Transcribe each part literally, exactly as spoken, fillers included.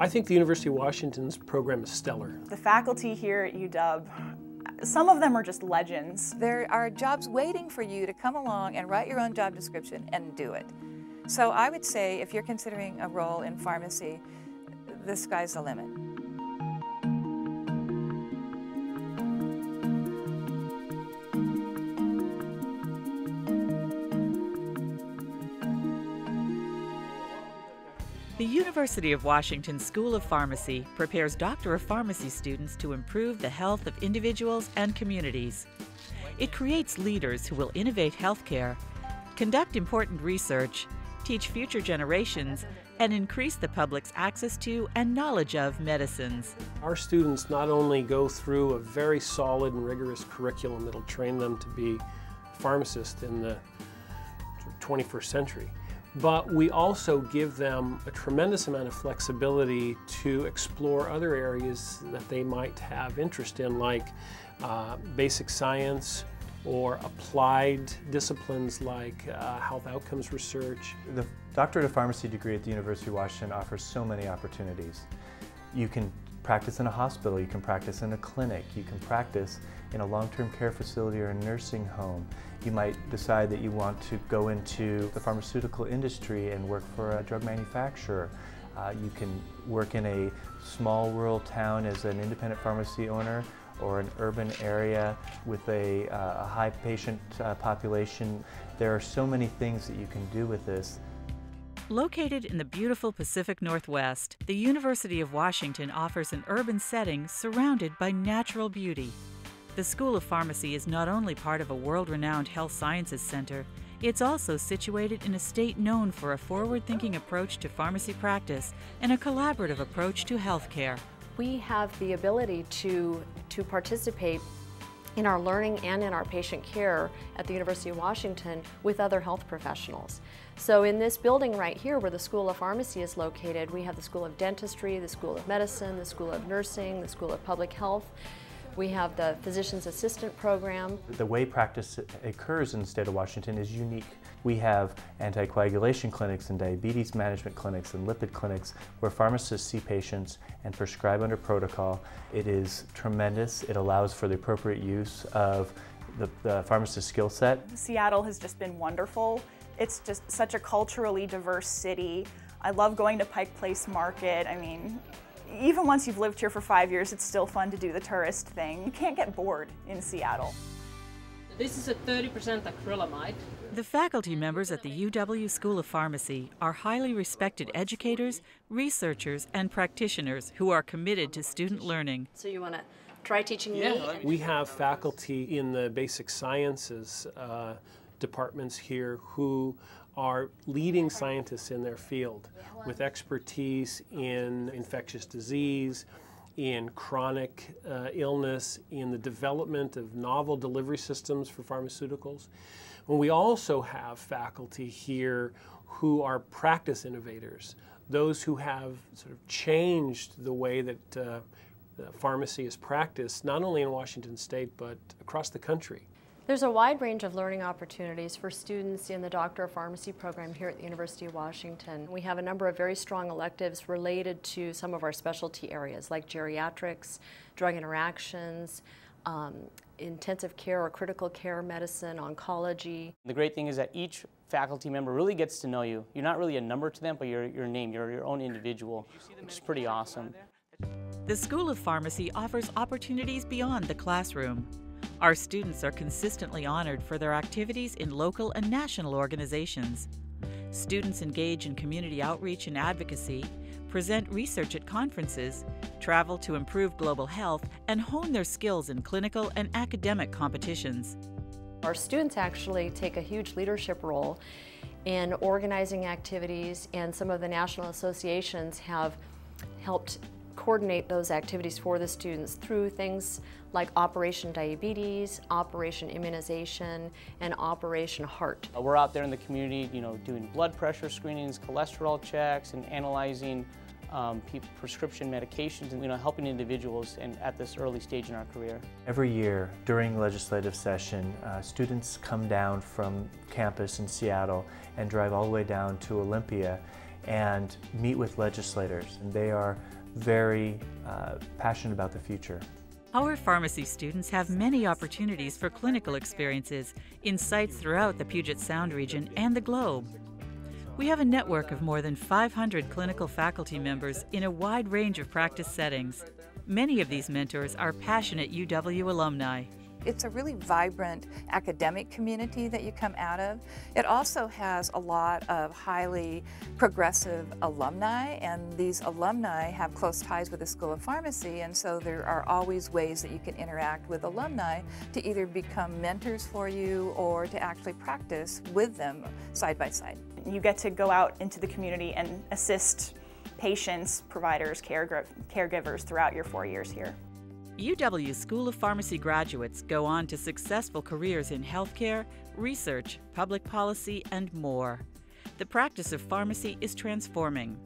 I think the University of Washington's program is stellar. The faculty here at U W, some of them are just legends. There are jobs waiting for you to come along and write your own job description and do it. So I would say if you're considering a role in pharmacy, the sky's the limit. The University of Washington School of Pharmacy prepares Doctor of Pharmacy students to improve the health of individuals and communities. It creates leaders who will innovate healthcare, conduct important research, teach future generations, and increase the public's access to and knowledge of medicines. Our students not only go through a very solid and rigorous curriculum that'll train them to be pharmacists in the twenty-first century, but we also give them a tremendous amount of flexibility to explore other areas that they might have interest in, like uh, basic science or applied disciplines like uh, health outcomes research. The Doctorate of Pharmacy degree at the University of Washington offers so many opportunities. You can practice in a hospital, you can practice in a clinic, you can practice in a long-term care facility or a nursing home. You might decide that you want to go into the pharmaceutical industry and work for a drug manufacturer. Uh, you can work in a small rural town as an independent pharmacy owner, or an urban area with a, uh, a high patient uh, population. There are so many things that you can do with this. Located in the beautiful Pacific Northwest, the University of Washington offers an urban setting surrounded by natural beauty. The School of Pharmacy is not only part of a world-renowned health sciences center, it's also situated in a state known for a forward-thinking approach to pharmacy practice and a collaborative approach to healthcare. We have the ability to, to participate in our learning and in our patient care at the University of Washington with other health professionals. So in this building right here where the School of Pharmacy is located, we have the School of Dentistry, the School of Medicine, the School of Nursing, the School of Public Health. We have the Physician's Assistant Program. The way practice occurs in the state of Washington is unique. We have anticoagulation clinics and diabetes management clinics and lipid clinics where pharmacists see patients and prescribe under protocol. It is tremendous. It allows for the appropriate use of the, the pharmacist's skill set. Seattle has just been wonderful. It's just such a culturally diverse city. I love going to Pike Place Market. I mean, even once you've lived here for five years, it's still fun to do the tourist thing. You can't get bored in Seattle. This is a thirty percent acrylamide. The faculty members at the U W School of Pharmacy are highly respected educators, researchers, and practitioners who are committed to student learning. So you want to try teaching me? Yeah. We have faculty in the basic sciences uh, departments here who are leading scientists in their field with expertise in infectious disease, in chronic uh, illness, in the development of novel delivery systems for pharmaceuticals. And we also have faculty here who are practice innovators, those who have sort of changed the way that uh, the pharmacy is practiced, not only in Washington State, but across the country. There's a wide range of learning opportunities for students in the Doctor of Pharmacy program here at the University of Washington. We have a number of very strong electives related to some of our specialty areas like geriatrics, drug interactions, um, intensive care or critical care medicine, oncology. The great thing is that each faculty member really gets to know you. You're not really a number to them, but you're your name, you're your own individual, which is pretty awesome. The School of Pharmacy offers opportunities beyond the classroom. Our students are consistently honored for their activities in local and national organizations. Students engage in community outreach and advocacy, present research at conferences, travel to improve global health, and hone their skills in clinical and academic competitions. Our students actually take a huge leadership role in organizing activities, and some of the national associations have helped coordinate those activities for the students through things like Operation Diabetes, Operation Immunization, and Operation Heart. We're out there in the community, you know, doing blood pressure screenings, cholesterol checks, and analyzing um, prescription medications, and you know, helping individuals and at this early stage in our career. Every year during legislative session, uh, students come down from campus in Seattle and drive all the way down to Olympia and meet with legislators, and they are very uh, passionate about the future. Our pharmacy students have many opportunities for clinical experiences in sites throughout the Puget Sound region and the globe. We have a network of more than five hundred clinical faculty members in a wide range of practice settings. Many of these mentors are passionate U W alumni. It's a really vibrant academic community that you come out of. It also has a lot of highly progressive alumni, and these alumni have close ties with the School of Pharmacy, and so there are always ways that you can interact with alumni to either become mentors for you or to actually practice with them side by side. You get to go out into the community and assist patients, providers, caregivers throughout your four years here. U W School of Pharmacy graduates go on to successful careers in healthcare, research, public policy, and more. The practice of pharmacy is transforming.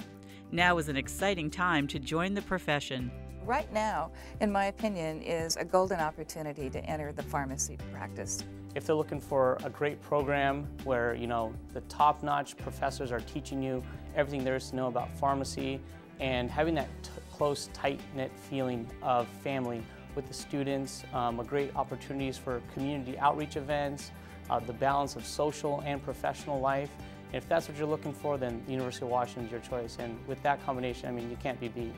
Now is an exciting time to join the profession. Right now, in my opinion, is a golden opportunity to enter the pharmacy practice. If they're looking for a great program where, you know, the top-notch professors are teaching you everything there is to know about pharmacy, and having that close, tight-knit feeling of family with the students, um, a great opportunities for community outreach events, uh, the balance of social and professional life. And if that's what you're looking for, then the University of Washington is your choice. And with that combination, I mean, you can't be beat.